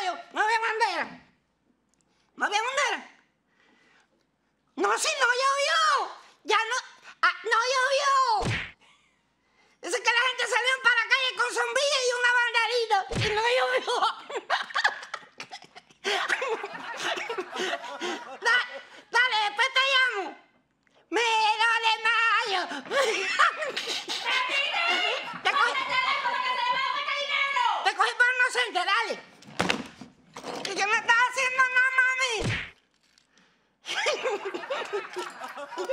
caballo, no había bandera. No, si no llovió, ya no, ah, no llovió. Es que la gente salió para la calle con sombrillas y una banderita y no llovió. Dale, después te llamo. Mira de mayo. Te cogí por inocente, dale. Que yo no estaba haciendo nada, mami.